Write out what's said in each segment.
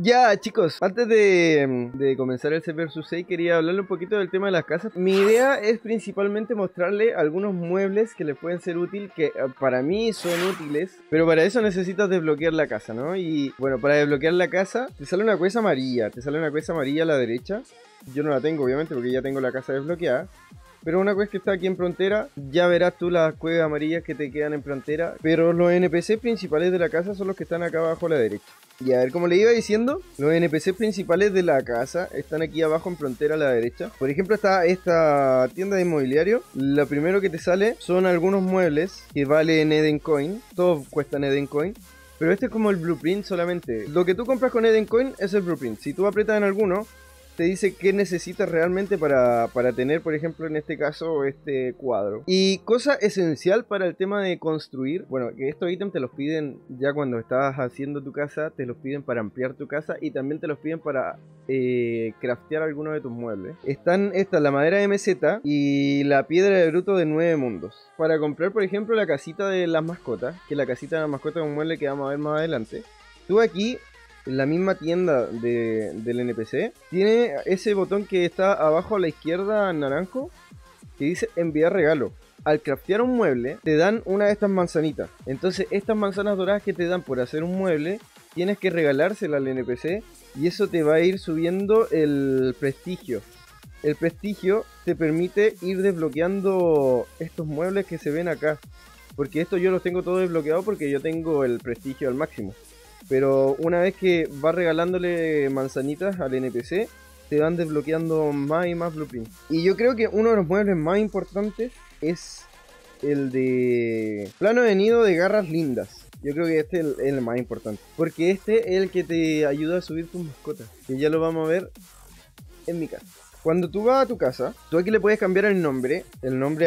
Ya, chicos, antes de comenzar el CV6 quería hablarle un poquito del tema de las casas. Mi idea es principalmente mostrarle algunos muebles que les pueden ser útiles, que para mí son útiles, pero para eso necesitas desbloquear la casa, ¿no? Y bueno, para desbloquear la casa te sale una cosa amarilla, a la derecha. Yo no la tengo, obviamente, porque ya tengo la casa desbloqueada. Pero una cueva que está aquí en Prontera, ya verás tú las cuevas amarillas que te quedan en Prontera. Pero los NPC principales de la casa son los que están acá abajo a la derecha. Y a ver, como le iba diciendo, los NPC principales de la casa están aquí abajo en Prontera a la derecha. Por ejemplo, está esta tienda de inmobiliario. Lo primero que te sale son algunos muebles que valen Eden Coin. Todos cuestan Eden Coin. Pero este es como el blueprint solamente. Lo que tú compras con Eden Coin es el blueprint. Si tú aprietas en alguno, te dice qué necesitas realmente para tener, por ejemplo, en este caso, este cuadro. Y cosa esencial para el tema de construir, bueno, que estos ítems te los piden ya cuando estás haciendo tu casa, te los piden para ampliar tu casa y también te los piden para craftear algunos de tus muebles. Están esta, la madera de meseta y la piedra de bruto de 9 mundos. Para comprar, por ejemplo, la casita de las mascotas, que la casita de las mascotas es un mueble que vamos a ver más adelante. Tú aquí, la misma tienda del NPC tiene ese botón que está abajo a la izquierda en naranjo que dice enviar regalo. Al craftear un mueble te dan una de estas manzanitas. Entonces estas manzanas doradas que te dan por hacer un mueble tienes que regalársela al NPC y eso te va a ir subiendo el prestigio. El prestigio te permite ir desbloqueando estos muebles que se ven acá. Porque esto yo los tengo todos desbloqueados porque yo tengo el prestigio al máximo. Pero una vez que vas regalándole manzanitas al NPC, te van desbloqueando más y más blueprints. Y yo creo que uno de los muebles más importantes es el de plano de nido de garras lindas. Yo creo que este es el más importante. Porque este es el que te ayuda a subir tus mascotas. Que ya lo vamos a ver en mi casa. Cuando tú vas a tu casa, tú aquí le puedes cambiar el nombre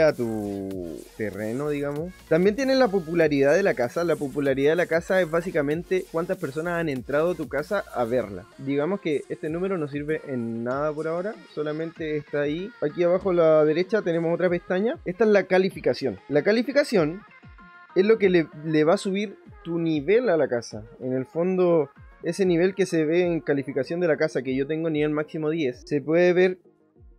a tu terreno, digamos. También tienes la popularidad de la casa. La popularidad de la casa es básicamente cuántas personas han entrado a tu casa a verla. Digamos que este número no sirve en nada por ahora, solamente está ahí. Aquí abajo a la derecha tenemos otra pestaña. Esta es la calificación. La calificación es lo que le va a subir tu nivel a la casa. En el fondo, ese nivel que se ve en calificación de la casa, que yo tengo nivel máximo 10, se puede ver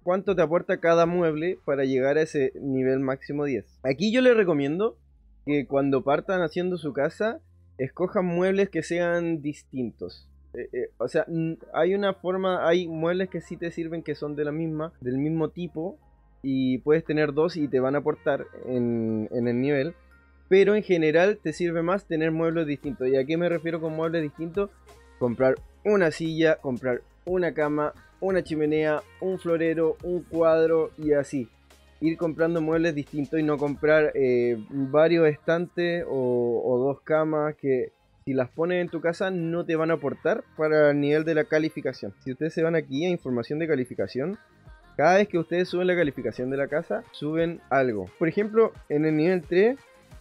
cuánto te aporta cada mueble para llegar a ese nivel máximo 10. Aquí yo les recomiendo que cuando partan haciendo su casa, escojan muebles que sean distintos. O sea, hay muebles que sí te sirven, que son del mismo tipo, y puedes tener dos y te van a aportar en el nivel. Pero en general te sirve más tener muebles distintos. ¿Y a qué me refiero con muebles distintos? Comprar una silla, comprar una cama, una chimenea, un florero, un cuadro y así. Ir comprando muebles distintos y no comprar varios estantes o dos camas que si las pones en tu casa no te van a aportar para el nivel de la calificación. Si ustedes se van aquí a información de calificación, cada vez que ustedes suben la calificación de la casa, suben algo. Por ejemplo, en el nivel 3...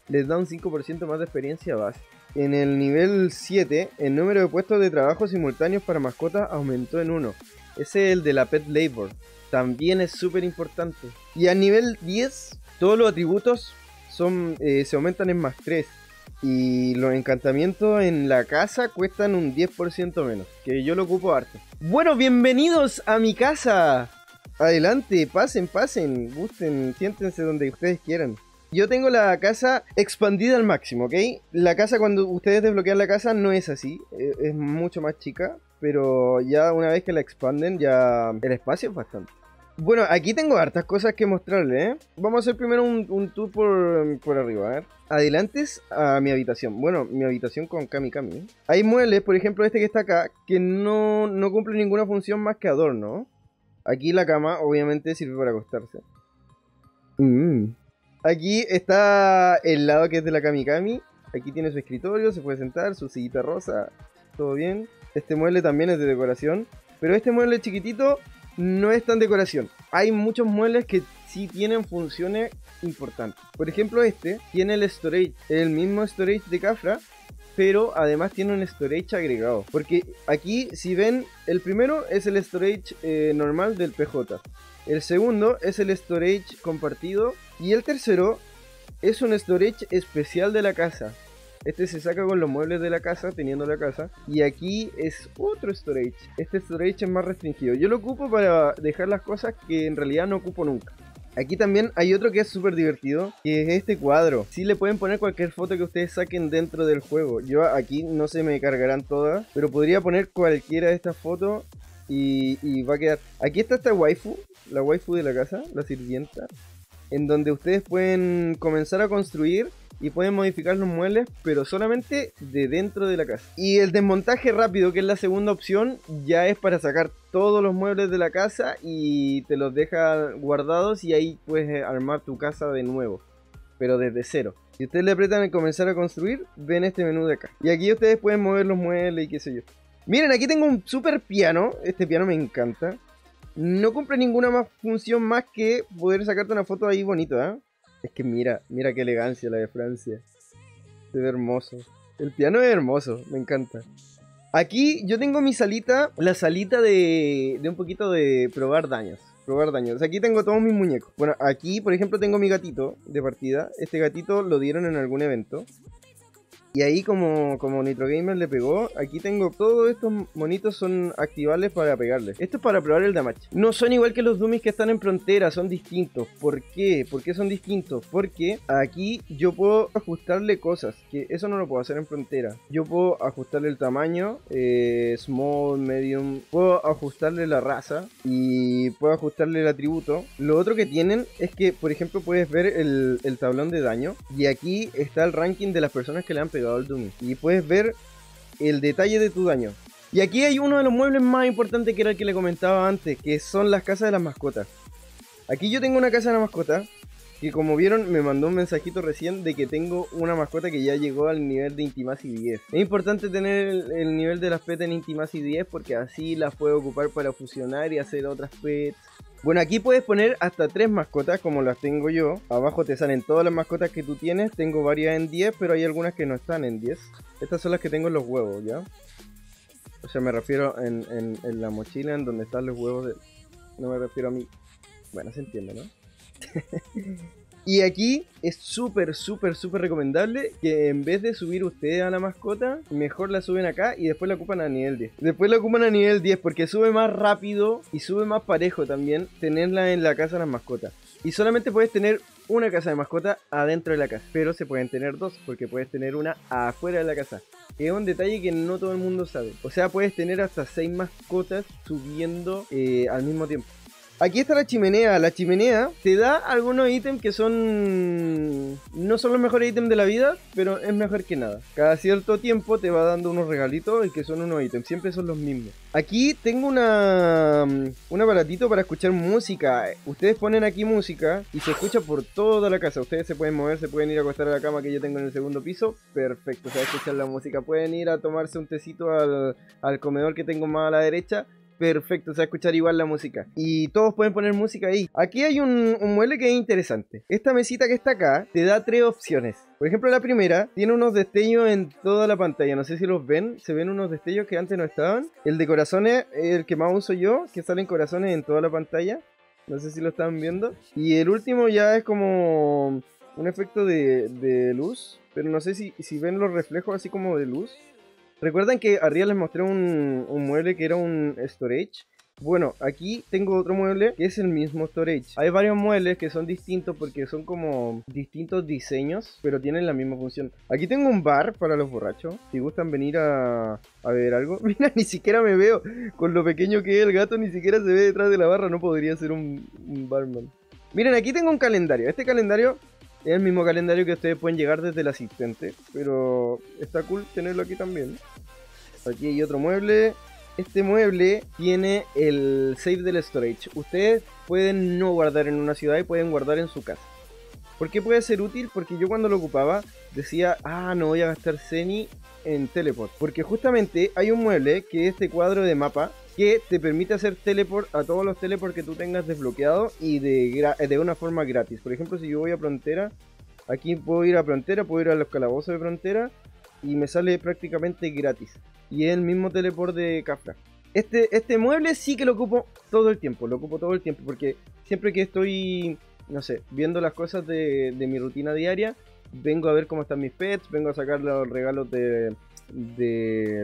les da un 5% más de experiencia base. En el nivel 7, el número de puestos de trabajo simultáneos para mascotas aumentó en 1. Ese es el de la Pet Labor. También es súper importante. Y a nivel 10, todos los atributos se aumentan en más 3. Y los encantamientos en la casa cuestan un 10% menos. Que yo lo ocupo harto. Bueno, bienvenidos a mi casa. Adelante, pasen, pasen. Gusten, siéntense donde ustedes quieran. Yo tengo la casa expandida al máximo, ¿ok? La casa, cuando ustedes desbloquean la casa, no es así. Es mucho más chica, pero ya una vez que la expanden, ya el espacio es bastante. Bueno, aquí tengo hartas cosas que mostrarles, ¿eh? Vamos a hacer primero un tour por arriba, a ver. Adelantes a mi habitación. Bueno, mi habitación con Kami Kami. Hay muebles, por ejemplo, este que está acá, que no cumple ninguna función más que adorno. Aquí la cama, obviamente, sirve para acostarse. Aquí está el lado que es de la Kami Kami. Aquí tiene su escritorio, se puede sentar, su sillita rosa, todo bien. Este mueble también es de decoración, pero este mueble chiquitito no es tan decoración. Hay muchos muebles que sí tienen funciones importantes. Por ejemplo, este tiene el storage, el mismo storage de Kafra, pero además tiene un storage agregado. Porque aquí, si ven, el primero es el storage normal del PJ. El segundo es el storage compartido. Y el tercero es un storage especial de la casa. Este se saca con los muebles de la casa, teniendo la casa. Y aquí es otro storage. Este storage es más restringido. Yo lo ocupo para dejar las cosas que en realidad no ocupo nunca. Aquí también hay otro que es súper divertido, que es este cuadro. Sí, le pueden poner cualquier foto que ustedes saquen dentro del juego. Yo aquí no se me cargarán todas, pero podría poner cualquiera de estas fotos y va a quedar. Aquí está esta waifu, la waifu de la casa, la sirvienta, en donde ustedes pueden comenzar a construir y pueden modificar los muebles, pero solamente de dentro de la casa. Y el desmontaje rápido, que es la segunda opción, ya es para sacar todos los muebles de la casa y te los deja guardados y ahí puedes armar tu casa de nuevo, pero desde cero. Si ustedes le apretan en comenzar a construir, ven este menú de acá. Y aquí ustedes pueden mover los muebles y qué sé yo. Miren, aquí tengo un super piano. Este piano me encanta. No cumple ninguna más función más que poder sacarte una foto ahí bonita, ¿eh? Es que mira, mira qué elegancia la de Francia. Se ve hermoso. El piano es hermoso, me encanta. Aquí yo tengo mi salita, la salita de un poquito de probar daños. Probar daños. Aquí tengo todos mis muñecos. Bueno, aquí por ejemplo tengo mi gatito de partida. Este gatito lo dieron en algún evento. Y ahí como Nitro Gamer le pegó, aquí tengo todos estos monitos, son activables para pegarles. Esto es para probar el damage. No son igual que los dummies que están en Prontera, son distintos. ¿Por qué? ¿Por qué son distintos? Porque aquí yo puedo ajustarle cosas, que eso no lo puedo hacer en Prontera. Yo puedo ajustarle el tamaño, small, medium, puedo ajustarle la raza y puedo ajustarle el atributo. Lo otro que tienen es que, por ejemplo, puedes ver el tablón de daño y aquí está el ranking de las personas que le han pegado al dummy y puedes ver el detalle de tu daño. Y aquí hay uno de los muebles más importantes, que era el que le comentaba antes, que son las casas de las mascotas. Aquí yo tengo una casa de la mascota, que como vieron me mandó un mensajito recién de que tengo una mascota que ya llegó al nivel de Intimacy 10. Es importante tener el nivel de las pets en Intimacy 10, porque así las puedo ocupar para fusionar y hacer otras pets. Bueno, aquí puedes poner hasta 3 mascotas, como las tengo yo. Abajo te salen todas las mascotas que tú tienes. Tengo varias en 10, pero hay algunas que no están en 10. Estas son las que tengo en los huevos, ¿ya? O sea, me refiero en la mochila, en donde están los huevos de... No me refiero a mí. Bueno, se entiende, ¿no? Y aquí es súper, súper, súper recomendable que en vez de subir ustedes a la mascota, mejor la suben acá y después la ocupan a nivel 10. Después la ocupan a nivel 10 porque sube más rápido y sube más parejo también tenerla en la casa de las mascotas. Y solamente puedes tener una casa de mascota adentro de la casa, pero se pueden tener dos porque puedes tener una afuera de la casa. Es un detalle que no todo el mundo sabe. O sea, puedes tener hasta 6 mascotas subiendo al mismo tiempo. Aquí está la chimenea. La chimenea te da algunos ítems que son... No son los mejores ítems de la vida, pero es mejor que nada. Cada cierto tiempo te va dando unos regalitos y que son unos ítems. Siempre son los mismos. Aquí tengo un aparatito para escuchar música. Ustedes ponen aquí música y se escucha por toda la casa. Ustedes se pueden mover, se pueden ir a acostar a la cama que yo tengo en el segundo piso. Perfecto, se va a escuchar la música. Pueden ir a tomarse un tecito al comedor que tengo más a la derecha. Perfecto, se va a escuchar igual la música. Y todos pueden poner música ahí. Aquí hay un mueble que es interesante. Esta mesita que está acá te da 3 opciones. Por ejemplo, la primera tiene unos destellos en toda la pantalla. No sé si los ven. Se ven unos destellos que antes no estaban. El de corazones es el que más uso yo, que salen corazones en toda la pantalla. No sé si lo están viendo. Y el último ya es como un efecto de luz. Pero no sé si ven los reflejos así como de luz. Recuerdan que arriba les mostré un mueble que era un storage. Bueno, aquí tengo otro mueble que es el mismo storage. Hay varios muebles que son distintos porque son como distintos diseños, pero tienen la misma función. Aquí tengo un bar para los borrachos. Si gustan venir a beber algo. Mira, ni siquiera me veo. Con lo pequeño que es el gato, ni siquiera se ve detrás de la barra. No podría ser un barman. Miren, aquí tengo un calendario. Este calendario... Es el mismo calendario que ustedes pueden llegar desde el asistente, pero está cool tenerlo aquí también. Aquí hay otro mueble. Este mueble tiene el save del storage. Ustedes pueden no guardar en una ciudad y pueden guardar en su casa. ¿Por qué puede ser útil? Porque yo cuando lo ocupaba decía, ah, no voy a gastar Ceni en teleport. Porque justamente hay un mueble que es este cuadro de mapa que te permite hacer teleport a todos los teleports que tú tengas desbloqueado y de una forma gratis. Por ejemplo, si yo voy a Prontera, aquí puedo ir a Prontera, puedo ir a los calabozos de Prontera y me sale prácticamente gratis. Y es el mismo teleport de Kafra. Este mueble sí que lo ocupo todo el tiempo, porque siempre que estoy, no sé, viendo las cosas de mi rutina diaria, vengo a ver cómo están mis pets, vengo a sacar los regalos de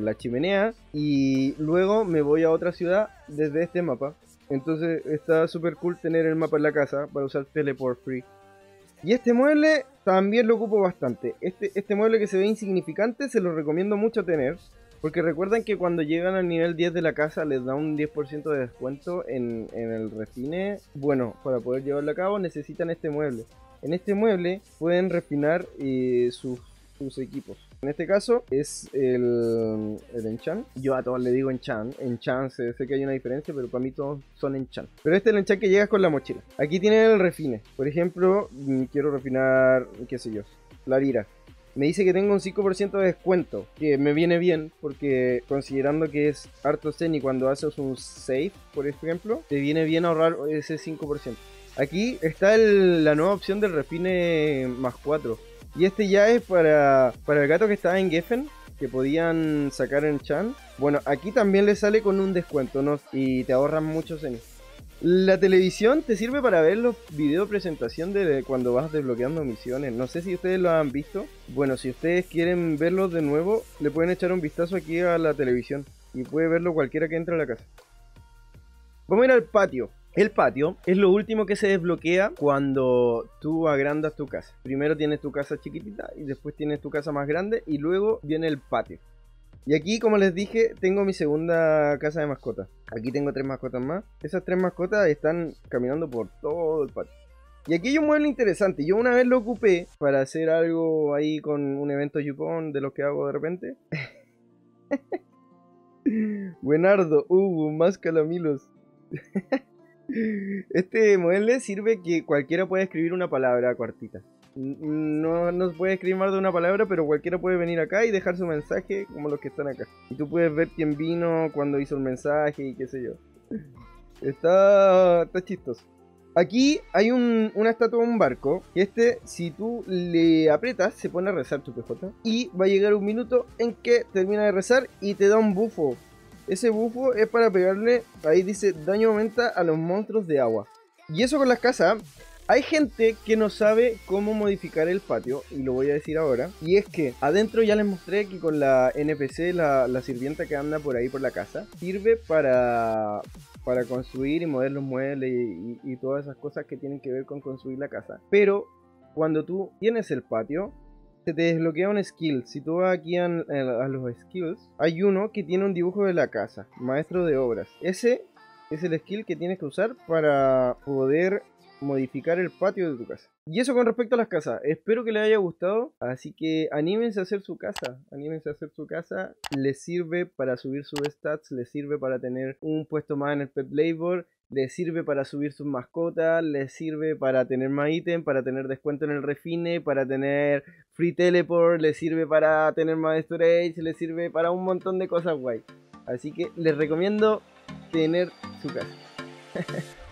la chimenea y luego me voy a otra ciudad desde este mapa. Entonces está súper cool tener el mapa en la casa para usar teleport free. Y este mueble también lo ocupo bastante. Este mueble que se ve insignificante se lo recomiendo mucho tener, porque recuerdan que cuando llegan al nivel 10 de la casa les da un 10% de descuento en el refine. Bueno, para poder llevarlo a cabo necesitan este mueble. En este mueble pueden refinar sus equipos. En este caso es el Enchan. Yo a todos le digo Enchan. Enchan, sé que hay una diferencia, pero para mí todos son Enchan. Pero este es el Enchan que llegas con la mochila. Aquí tienen el refine. Por ejemplo, quiero refinar, qué sé yo, la lira. Me dice que tengo un 5% de descuento, que me viene bien, porque considerando que es harto zen y cuando haces un save, por ejemplo, te viene bien ahorrar ese 5%. Aquí está la nueva opción del refine más 4. Y este ya es para el gato que estaba en Geffen, que podían sacar en Chan. Bueno, aquí también le sale con un descuento, ¿no? Y te ahorran muchos cenes. La televisión te sirve para ver los videos presentación de cuando vas desbloqueando misiones. No sé si ustedes lo han visto. Bueno, si ustedes quieren verlos de nuevo, le pueden echar un vistazo aquí a la televisión. Y puede verlo cualquiera que entre a la casa. Vamos a ir al patio. El patio es lo último que se desbloquea cuando tú agrandas tu casa. Primero tienes tu casa chiquitita y después tienes tu casa más grande y luego viene el patio. Y aquí, como les dije, tengo mi segunda casa de mascotas. Aquí tengo 3 mascotas más. Esas 3 mascotas están caminando por todo el patio. Y aquí hay un mueble interesante. Yo una vez lo ocupé para hacer algo ahí con un evento Yupón de los que hago de repente. Buenardo, más calamilos. Este mueble sirve que cualquiera puede escribir una palabra cortita. No puede escribir más de una palabra, pero cualquiera puede venir acá y dejar su mensaje, como los que están acá. Y tú puedes ver quién vino, cuándo hizo el mensaje y qué sé yo. Está chistoso. Aquí hay una estatua de un barco. Y si tú le aprietas, se pone a rezar tu PJ. Y va a llegar un minuto en que termina de rezar y te da un bufo. Ese bufo es para pegarle, ahí dice, daño aumenta a los monstruos de agua. Y eso con las casas. Hay gente que no sabe cómo modificar el patio, y lo voy a decir ahora. Y es que adentro ya les mostré que con la NPC, la sirvienta que anda por ahí por la casa, sirve para construir y mover los muebles y todas esas cosas que tienen que ver con construir la casa. Pero cuando tú tienes el patio, se te desbloquea un skill. Si tú vas aquí a los skills, hay uno que tiene un dibujo de la casa, maestro de obras. Ese es el skill que tienes que usar para poder modificar el patio de tu casa. Y eso con respecto a las casas. Espero que les haya gustado. Así que anímense a hacer su casa. Anímense a hacer su casa. Les sirve para subir sus stats. Les sirve para tener un puesto más en el pet labor. Les sirve para subir sus mascotas. Les sirve para tener más ítem. Para tener descuento en el refine. Para tener free teleport. Les sirve para tener más storage. Les sirve para un montón de cosas guay. Así que les recomiendo tener su casa.